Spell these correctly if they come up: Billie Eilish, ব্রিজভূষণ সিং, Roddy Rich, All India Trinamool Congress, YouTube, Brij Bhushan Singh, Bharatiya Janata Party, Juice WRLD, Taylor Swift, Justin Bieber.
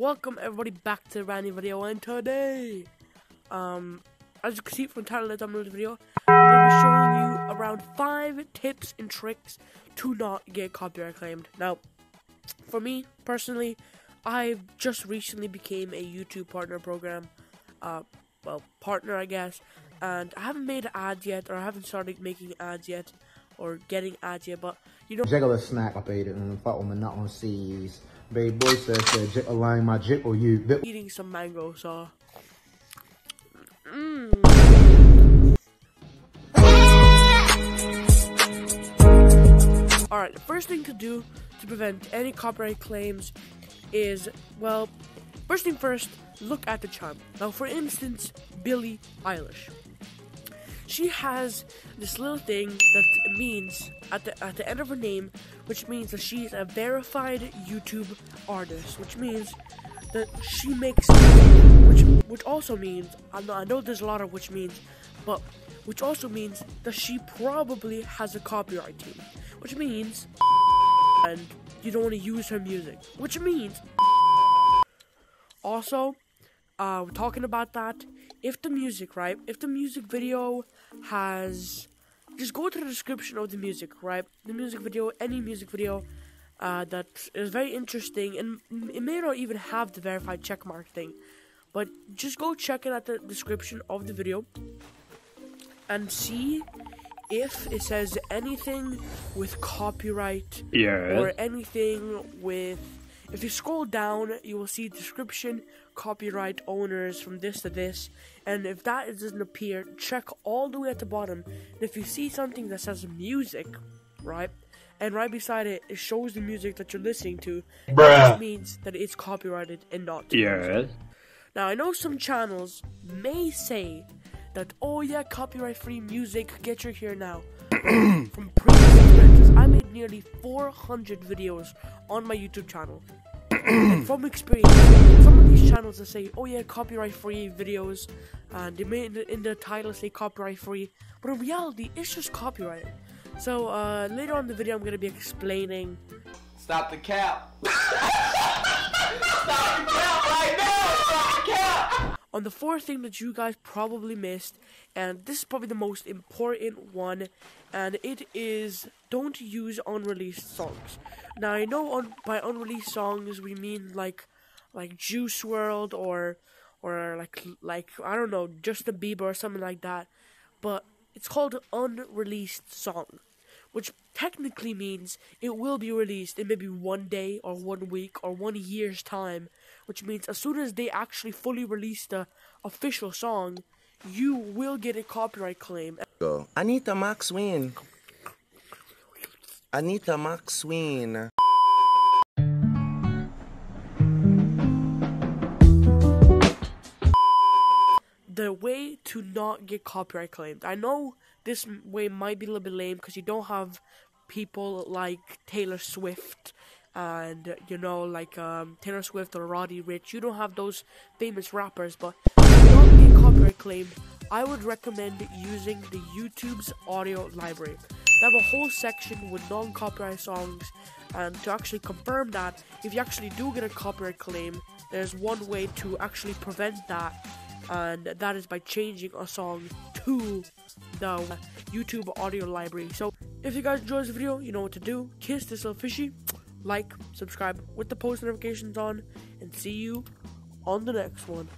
Welcome everybody back to Randy video, and today, as you can see from the title of the thumbnail video, I'm going to be showing you around 5 tips and tricks to not get copyright claimed. Now, for me personally, I just recently became a YouTube partner program, partner I guess, and I haven't made ads yet, or I haven't started making ads yet, or getting ads yet, but you know. Check out the snack I paid and fought with not on seas. Baby boy says align my jip or you. Eating some mango, so. Alright, the first thing to do to prevent any copyright claims is, well, first thing first, look at the charm. Now, for instance, Billie Eilish. She has this little thing that means at the end of her name, which means that she's a verified YouTube artist, which means that she makes music, which also means, I know there's a lot of which means, but which also means that she probably has a copyright team, which means and you don't want to use her music, which means also we're talking about that. If the music video has, just go to the description of the music, right? The music video, any music video that is very interesting, and it may not even have the verified checkmark thing, but just go check it at the description of the video and see if it says anything with copyright or anything with. If you scroll down, you will see description, copyright owners, from this to this, and if that doesn't appear, check all the way at the bottom, and if you see something that says music, right, and right beside it, it shows the music that you're listening to, which means that it's copyrighted and not music. Now, I know some channels may say that, oh yeah, copyright-free music, get your here now. From previous experiences, I made nearly 400 videos on my YouTube channel. And from experience, some of these channels that say, oh yeah, copyright-free videos, and they may in the title say copyright-free, but in reality, it's just copyrighted. So, later on in the video, I'm going to be explaining... Stop the cap! Stop the cap right now! Stop the cap! On the fourth thing that you guys probably missed, and this is probably the most important one, and it is don't use unreleased songs. Now, I know by unreleased songs we mean like Juice WRLD or like I don't know, Justin Bieber or something like that, but it's called unreleased song, which technically means it will be released in maybe one day or one week or one year's time, which means as soon as they actually fully release the official song, you will get a copyright claim. Anita Max Win. The way to not get copyright claimed. I know this way might be a little bit lame because you don't have people like Taylor Swift and, you know, like Taylor Swift or Roddy Rich. You don't have those famous rappers, but to not get copyright claimed, I would recommend using the YouTube's audio library. They have a whole section with non-copyright songs, and to actually confirm that, if you actually do get a copyright claim, there's one way to actually prevent that, and that is by changing a song to the YouTube audio library. So if you guys enjoyed this video, you know what to do. Kiss this little fishy, like, subscribe with the post notifications on, and see you on the next one.